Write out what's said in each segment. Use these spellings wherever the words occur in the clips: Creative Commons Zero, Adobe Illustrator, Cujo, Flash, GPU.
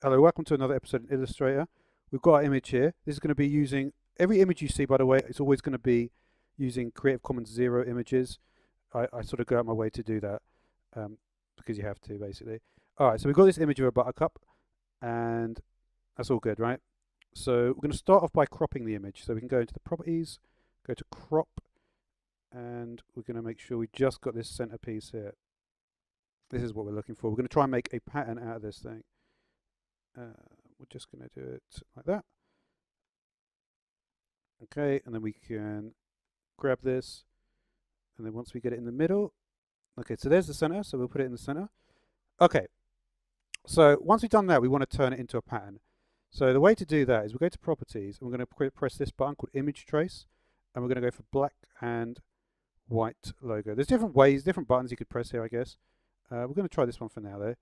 Hello, welcome to another episode in Illustrator. We've got our image here. This is going to be using, every image you see, by the way, it's always going to be using Creative Commons Zero images. I sort of go out my way to do that because you have to, basically. All right, so we've got this image of a buttercup, and that's all good, right? So we're going to start off by cropping the image. So we can go into the properties, go to crop, and we're going to make sure we just got this centerpiece here. This is what we're looking for. We're going to try and make a pattern out of this thing. We're just going to do it like that. Okay, and then we can grab this, and then once we get it in the middle, okay, so there's the center, so we'll put it in the center. Okay, so once we've done that, we want to turn it into a pattern. So the way to do that is we'll go to properties, and we're going to press this button called image trace, and we're going to go for black and white logo. There's different ways, different buttons you could press here, I guess. We're going to try this one for now, though.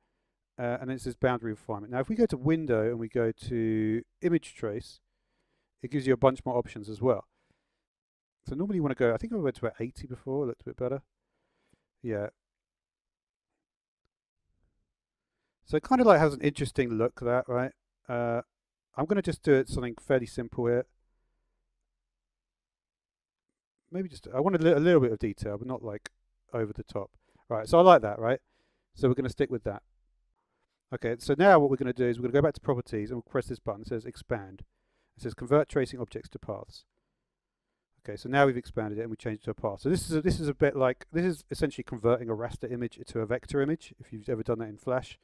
And it says boundary refinement. Now, if we go to window and we go to image trace, it gives you a bunch more options as well. So normally you want to go, I think I went to about 80 before, it looked a bit better. Yeah. So it kind of like has an interesting look, that, right? I'm going to just do it something fairly simple here. Maybe just, I want a little bit of detail, but not like over the top. Right, so I like that, right? So we're going to stick with that. Okay, so now what we're going to do is we're going to go back to properties and we'll press this button. It says expand. It says convert tracing objects to paths. Okay, so now we've expanded it and we changed it to a path. So this is a bit like, this is essentially converting a raster image to a vector image, if you've ever done that in Flash.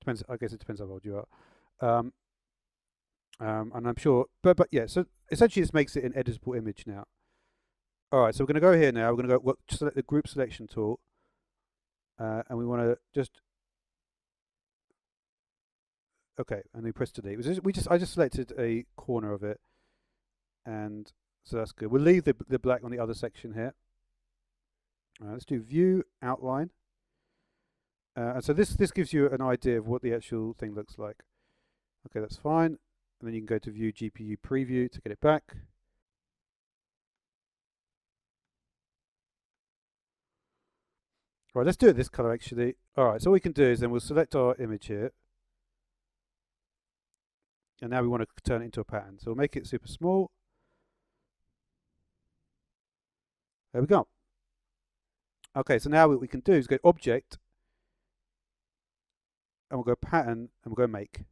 Depends, I guess it depends how old you are. And I'm sure, but yeah, so essentially this makes it an editable image now. All right, so we're going to go here now. We're going to go select the group selection tool. And we want to just, okay, and we press delete. I just selected a corner of it, and so that's good. We'll leave the black on the other section here. All right, let's do view outline, and so this gives you an idea of what the actual thing looks like. Okay, that's fine, and then you can go to view GPU preview to get it back. All right, let's do it this color actually. All right, so what we can do is then we'll select our image here. And now we want to turn it into a pattern. So we'll make it super small. There we go. Okay, so now what we can do is go object, and we'll go pattern, and we'll go make.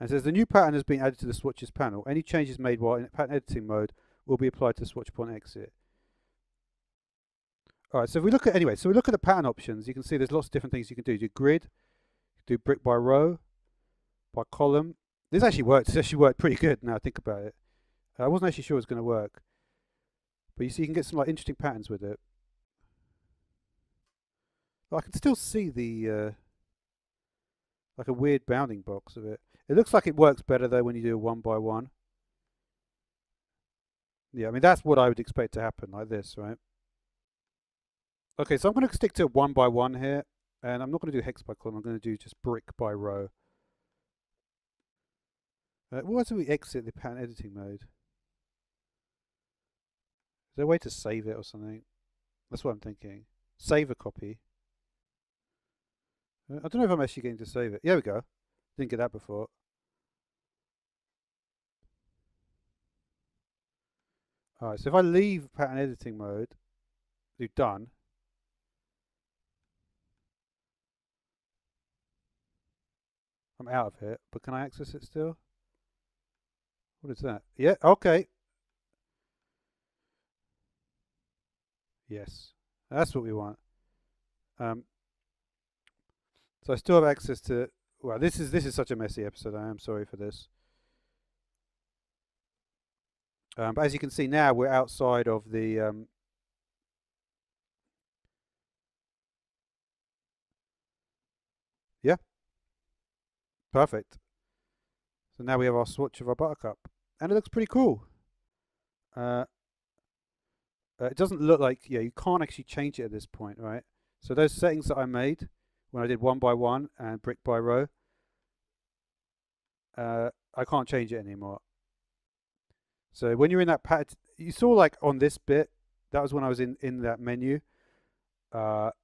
And it says the new pattern has been added to the swatches panel. Any changes made while in pattern editing mode will be applied to the swatch upon exit. All right, so if we look at, anyway, so we look at the pattern options, you can see there's lots of different things you can do. Do grid, do brick by row, by column. This actually worked. This actually worked pretty good. Now I think about it, I wasn't actually sure it was going to work, but you see, you can get some like interesting patterns with it. But I can still see the like a weird bounding box of it. It looks like it works better though when you do a one by one. Yeah, I mean that's what I would expect to happen, like this, right? Okay, so I'm going to stick to one by one here, and I'm not going to do hex by column. I'm going to do just brick by row. Why do we exit the pattern editing mode? Is there a way to save it or something? That's what I'm thinking. Save a copy. I don't know if I'm actually getting to save it. There we go. Didn't get that before. All right, so if I leave pattern editing mode, do done. I'm out of here, but can I access it still? What is that? Yeah, okay. Yes, that's what we want. So I still have access to, well, this is such a messy episode. I am sorry for this. But as you can see now, we're outside of the, yeah, perfect. So now we have our swatch of our buttercup. And it looks pretty cool. It doesn't look like, yeah, you can't actually change it at this point, right? So those settings that I made when I did one by one and brick by row, I can't change it anymore. So when you're in that pattern, you saw like on this bit, that was when I was in that menu. But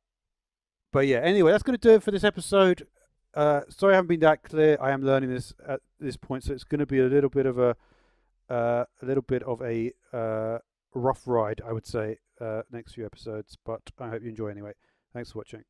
yeah, anyway, that's going to do it for this episode. Sorry I haven't been that clear. I am learning this at this point, so it's going to be a little bit of a rough ride, I would say, next few episodes, but I hope you enjoy anyway. Thanks for watching.